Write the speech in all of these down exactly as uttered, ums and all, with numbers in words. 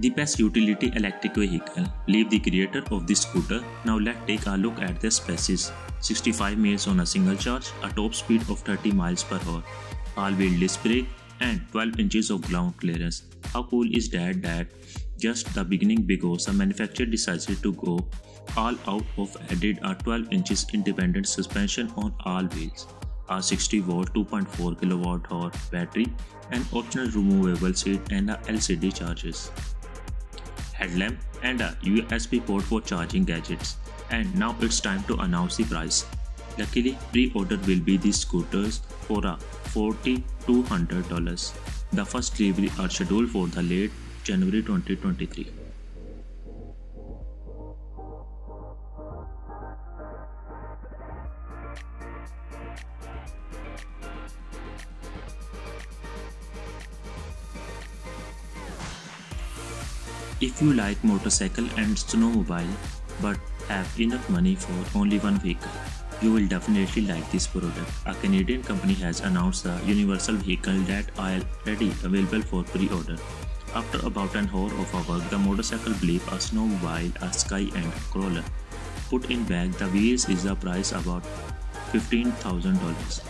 The best utility electric vehicle. Leave the creator of this scooter. Now let's take a look at the specs. sixty-five miles on a single charge, a top speed of thirty miles per hour, all-wheel disc brake and twelve inches of ground clearance. How cool is that that just the beginning, because the manufacturer decided to go all out of added a twelve inches independent suspension on all wheels, a sixty watt two point four kilowatt hour battery, an optional removable seat and a L C D chargers, headlamp and a U S B port for charging gadgets. And now it's time to announce the price. Luckily, pre-order will be these scooters for a forty-two hundred dollars. The first delivery are scheduled for the late January twenty twenty-three. If you like motorcycle and snowmobile but have enough money for only one vehicle, you will definitely like this product. A Canadian company has announced the universal vehicle that are already available for pre-order. After about an hour of our work, the motorcycle bleep, a snowmobile, a sky and a crawler. Put in bag, the wheels is the price about fifteen thousand dollars.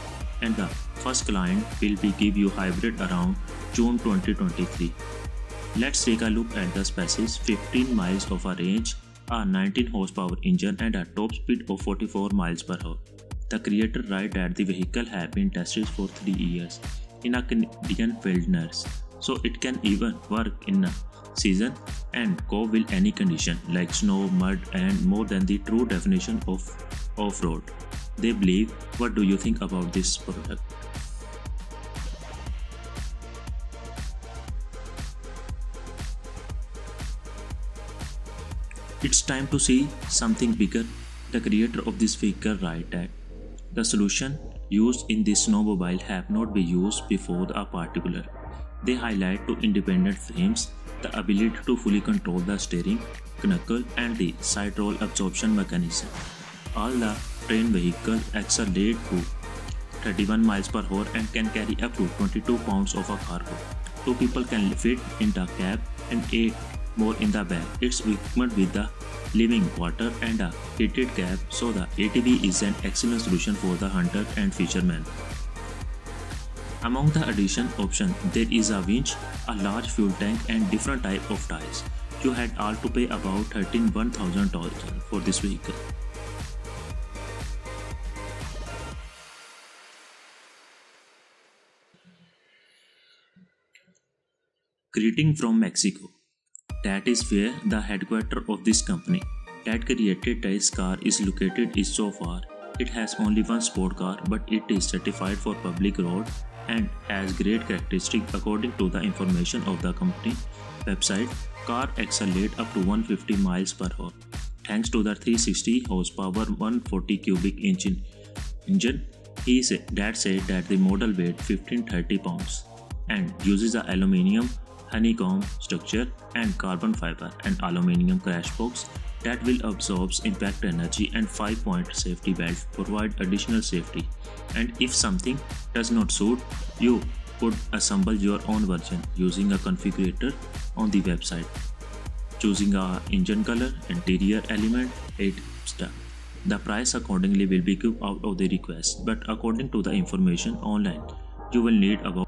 And the first client will be give you hybrid around June twenty twenty-three. Let's take a look at the specs. fifteen miles of a range, a nineteen horsepower engine and a top speed of forty-four miles per hour. The creator write that the vehicle have been tested for three years in a Canadian wilderness, so it can even work in a season and go with any condition like snow, mud and more than the true definition of off-road. They believe. What do you think about this product? It's time to see something bigger. The creator of this vehicle write that the solution used in this snowmobile have not been used before a particular. They highlight two independent frames, the ability to fully control the steering, knuckle and the side roll absorption mechanism. All the train vehicle accelerate to thirty-one miles per hour and can carry up to twenty-two pounds of a cargo. Two people can fit in the cab and eight more in the back. It's equipped with the living quarter and a heated cab, so the A T V is an excellent solution for the hunter and fisherman. Among the addition option, there is a winch, a large fuel tank and different type of tires. You had all to pay about thirteen thousand dollars for this vehicle. Greeting from Mexico. That is where the headquarters of this company that created this car is located. Is so far it has only one sport car, but it is certified for public road and has great characteristics. According to the information of the company website, car accelerates up to one hundred fifty miles per hour thanks to the three hundred sixty horsepower one hundred forty cubic engine. Engine he said that said that the model weighed fifteen thirty pounds and uses the aluminium honeycomb structure and carbon fiber and aluminium crash box that will absorb impact energy, and five point safety belt provide additional safety, and if something does not suit, you could assemble your own version using a configurator on the website, choosing a engine color, interior element, et cetera. The price accordingly will be given out of the request, but according to the information online, you will need about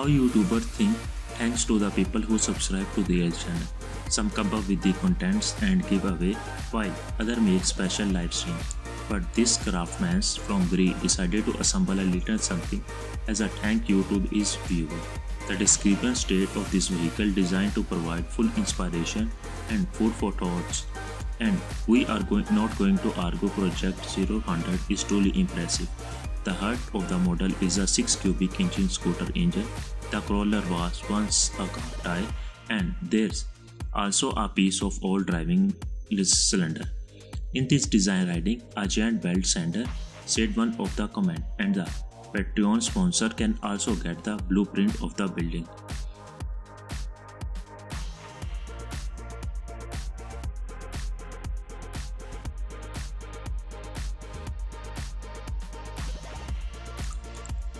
how YouTubers think, thanks to the people who subscribe to their channel. Some come up with the contents and give away, while others make special live streams. But this craftsman from Greece decided to assemble a little something as a thank you to his viewer. The description state of this vehicle designed to provide full inspiration and food for thoughts. And we are going, not going to argue. Project Zero one hundred is truly impressive. The heart of the model is a six cubic engine scooter engine. The crawler was once a car tire, and there's also a piece of old driving cylinder. In this design riding, a giant belt sander, said one of the comment, and the Patreon sponsor can also get the blueprint of the building.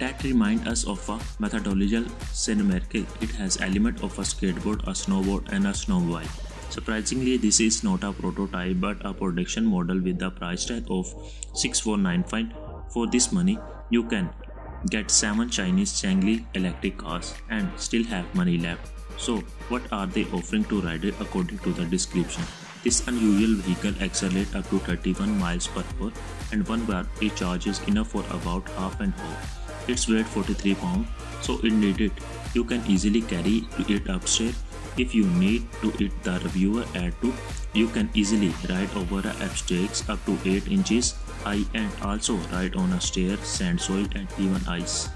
that remind us of a methodological cinematic. It has element of a skateboard, a snowboard and a snowmobile. Surprisingly, this is not a prototype but a production model with a price tag of six thousand four hundred ninety-five dollars. For this money, you can get seven Chinese Changli electric cars and still have money left. So, what are they offering to rider according to the description? This unusual vehicle accelerates up to thirty-one miles per hour and one bar it charges enough for about half an hour. Its weight forty-three pounds, so it needed. You can easily carry it upstairs if you need to. It the reviewer add to you can easily ride over a obstacles up to eight inches high and also ride on a stair, sand, soil and even ice.